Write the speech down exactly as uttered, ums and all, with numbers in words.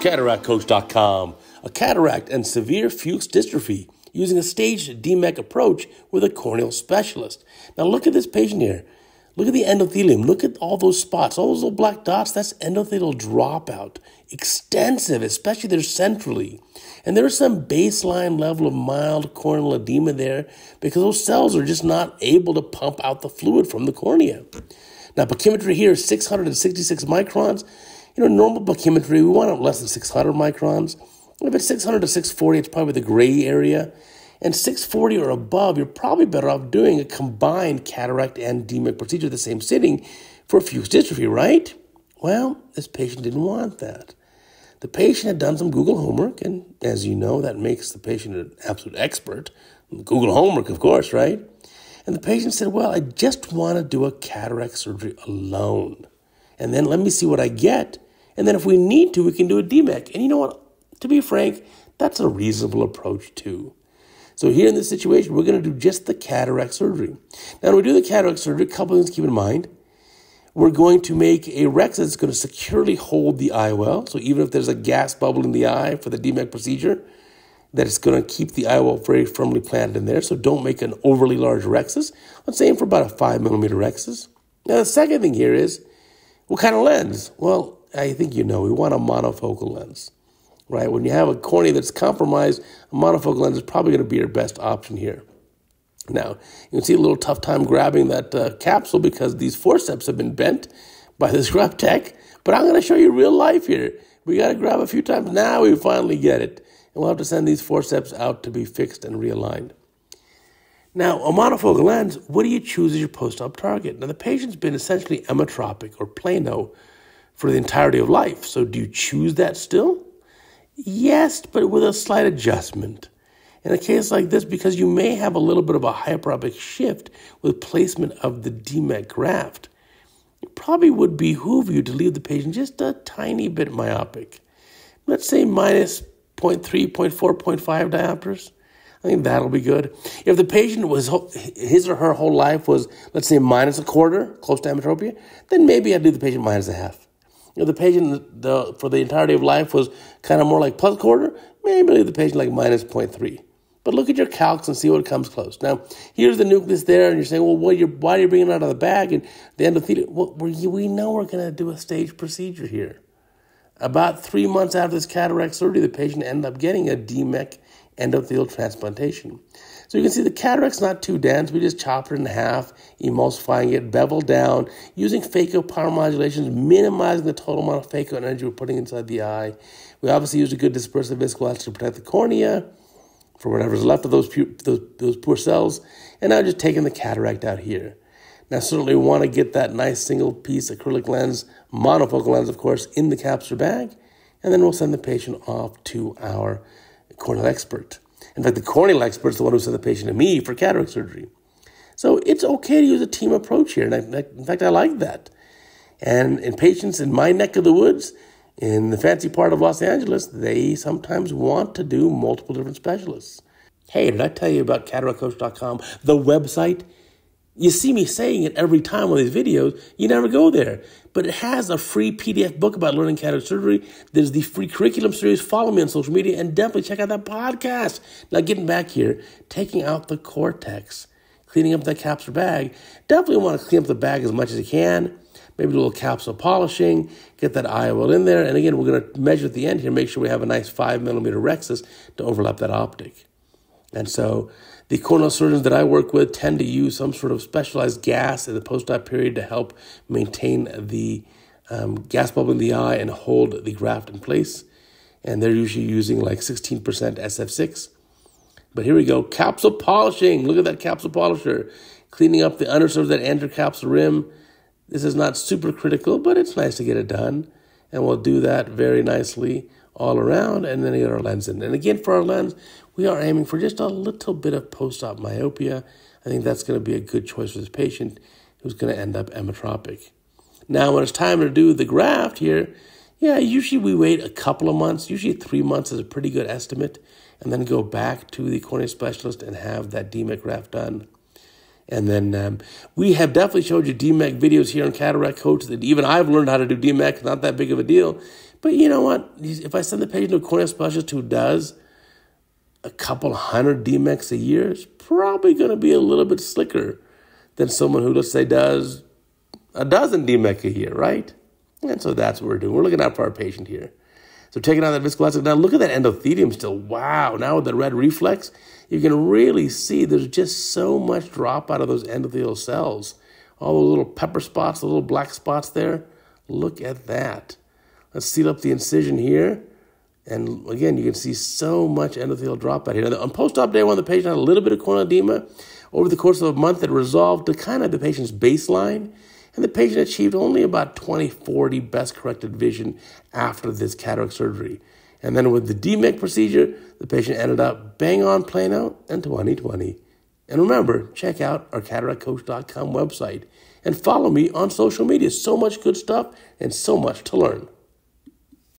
cataract coach dot com, a cataract and severe Fuchs dystrophy using a staged D M E K approach with a corneal specialist. Now look at this patient here. Look at the endothelium. Look at all those spots, all those little black dots. That's endothelial dropout. Extensive, especially there centrally. And there's some baseline level of mild corneal edema there because those cells are just not able to pump out the fluid from the cornea. Now, pachymetry here is six hundred sixty-six microns. You know, normal pachymetry, we want less than six hundred microns. And if it's six hundred to six forty, it's probably the gray area. And six forty or above, you're probably better off doing a combined cataract and D M E K procedure at the same sitting for Fuchs dystrophy, right? Well, this patient didn't want that. The patient had done some Google homework, and as you know, that makes the patient an absolute expert. Google homework, of course, right? And the patient said, well, I just want to do a cataract surgery alone. And then let me see what I get. And then if we need to, we can do a D M E K. And you know what? To be frank, that's a reasonable approach too. So here in this situation, we're going to do just the cataract surgery. Now, when we do the cataract surgery, a couple of things to keep in mind. We're going to make a rhexis that's going to securely hold the eye well. So even if there's a gas bubble in the eye for the D M E K procedure, that it's going to keep the eye well very firmly planted in there. So don't make an overly large rhexis. Let's aim for about a five millimeter rhexis. Now, the second thing here is, what kind of lens? Well, I think you know, we want a monofocal lens. Right? When you have a cornea that's compromised, a monofocal lens is probably going to be your best option here. Now, you can see a little tough time grabbing that uh, capsule because these forceps have been bent by this grub tech, but I'm going to show you real life here. We got to grab a few times. Now we finally get it, and we'll have to send these forceps out to be fixed and realigned. Now, a monofocal lens, what do you choose as your post-op target? Now, the patient's been essentially emmetropic or plano for the entirety of life, so do you choose that still? Yes, but with a slight adjustment. In a case like this, because you may have a little bit of a hyperopic shift with placement of the D M E K graft, it probably would behoove you to leave the patient just a tiny bit myopic. Let's say minus zero point three, zero point four, zero point five diopters. I think that'll be good. If the patient was, his or her whole life was, let's say, minus a quarter, close to ametropia, then maybe I'd leave the patient minus a half. You know, the patient the, for the entirety of life was kind of more like plus quarter, maybe leave the patient like minus zero point three. But look at your calcs and see what comes close. Now, here's the nucleus there, and you're saying, well, what are you, why are you bringing it out of the bag? And the endothelium, well, we know we're going to do a staged procedure here. About three months after this cataract surgery, the patient ended up getting a D M E K endothelial transplantation. So you can see the cataract's not too dense. We just chopped it in half, emulsifying it, beveled down, using phaco power modulations, minimizing the total amount of phaco energy we're putting inside the eye. We obviously used a good dispersive viscoelastic to protect the cornea for whatever's left of those, pu those, those poor cells. And now just taking the cataract out here. Now, certainly we want to get that nice single piece acrylic lens, monofocal lens, of course, in the capsular bag. And then we'll send the patient off to our corneal expert. In fact, the corneal expert is the one who sent the patient to me for cataract surgery. So it's okay to use a team approach here. And I, in fact, I like that. And in patients in my neck of the woods, in the fancy part of Los Angeles, they sometimes want to do multiple different specialists. Hey, did I tell you about cataract coach dot com, the website? You see me saying it every time on these videos. You never go there. But it has a free P D F book about learning cataract surgery. There's the free curriculum series. Follow me on social media and definitely check out that podcast. Now, getting back here, taking out the cortex, cleaning up that capsular bag. Definitely want to clean up the bag as much as you can. Maybe a little capsule polishing, get that eye well in there. And again, we're going to measure at the end here, make sure we have a nice five millimeter rhexis to overlap that optic. And so the corneal surgeons that I work with tend to use some sort of specialized gas in the post-op period to help maintain the um, gas bubble in the eye and hold the graft in place. And they're usually using like sixteen percent S F six. But here we go. Capsule polishing. Look at that capsule polisher. Cleaning up the undersurface of that anterocapsular rim. This is not super critical, but it's nice to get it done. And we'll do that very nicely all around, and then get our lens in. And again, for our lens, we are aiming for just a little bit of post-op myopia. I think that's going to be a good choice for this patient who's going to end up emmetropic. Now, when it's time to do the graft here, yeah, usually we wait a couple of months. Usually three months is a pretty good estimate, and then go back to the cornea specialist and have that D M E K graft done. And then um, we have definitely showed you D M E K videos here on Cataract Coach that even I've learned how to do D M E K, not that big of a deal. But you know what? If I send the patient to a corneal specialist who does a couple hundred D M E Ks a year, it's probably going to be a little bit slicker than someone who, let's say, does a dozen D M E K a year, right? And so that's what we're doing. We're looking out for our patient here. So taking out that viscoelastic. Now look at that endothelium still. Wow, now with the red reflex, you can really see there's just so much drop out of those endothelial cells. All those little pepper spots, the little black spots there. Look at that. Let's seal up the incision here. And again, you can see so much endothelial drop out here. Now, on post-op day one, the patient had a little bit of corneal edema. Over the course of a month, it resolved to kind of the patient's baseline. And the patient achieved only about twenty forty best corrected vision after this cataract surgery. And then with the D M E K procedure, the patient ended up bang on plano in twenty twenty. And remember, check out our cataract coach dot com website and follow me on social media. So much good stuff and so much to learn.